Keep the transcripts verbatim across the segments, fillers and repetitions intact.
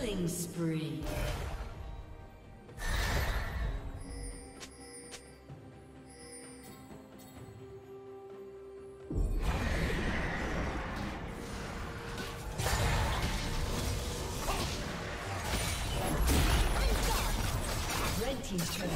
Killing spree. Red team's turn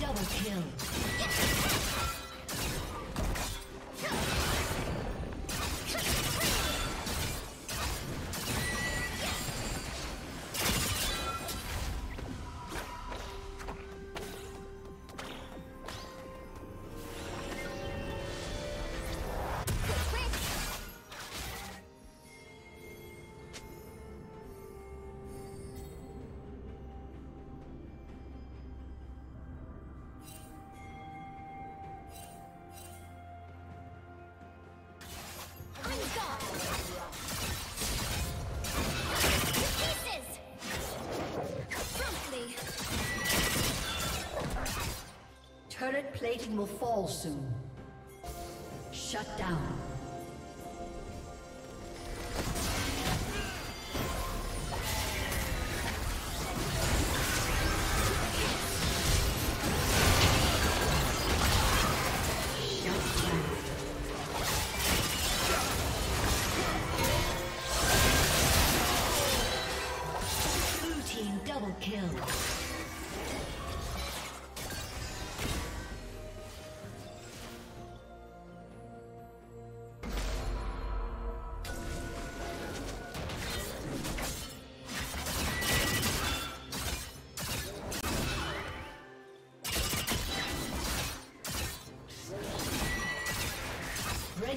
double kill. Turret plating will fall soon. Shut down. Red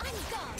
I'm gone.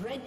Red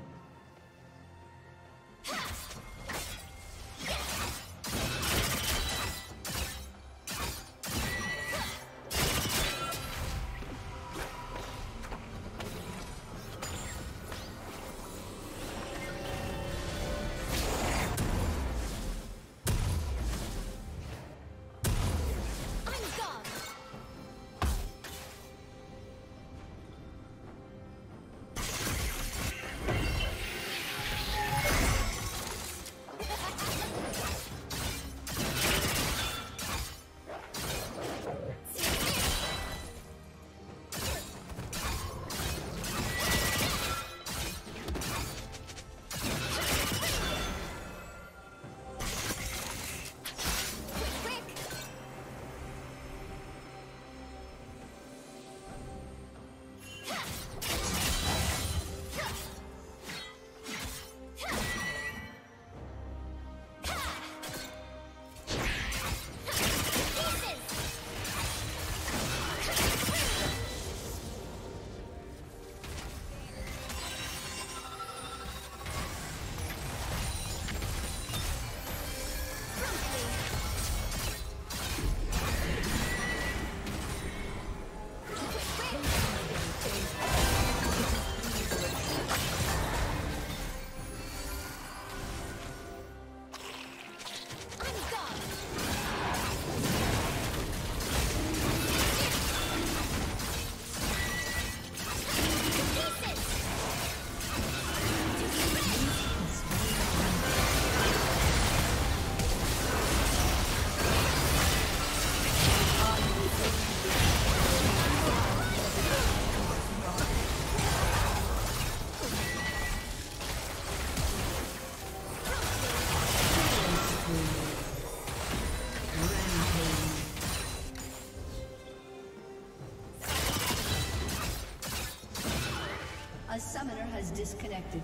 Disconnected.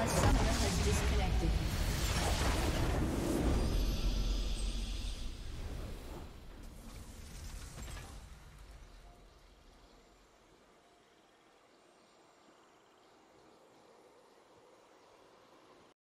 A summoner has disconnected.